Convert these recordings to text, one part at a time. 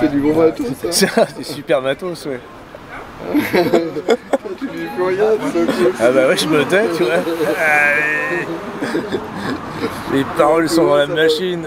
c'est du bon matos, ça. C'est super matos, ouais. Tu dis plus rien, c'est cool. Ah bah ouais, je me tais, tu vois. Les paroles sont dans la machine.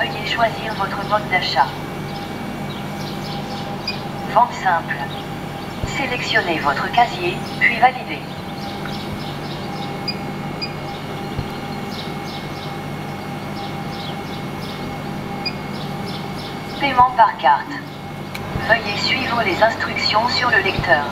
Veuillez choisir votre mode d'achat. Vente simple. Sélectionnez votre casier, puis validez. Paiement par carte. Veuillez suivre les instructions sur le lecteur.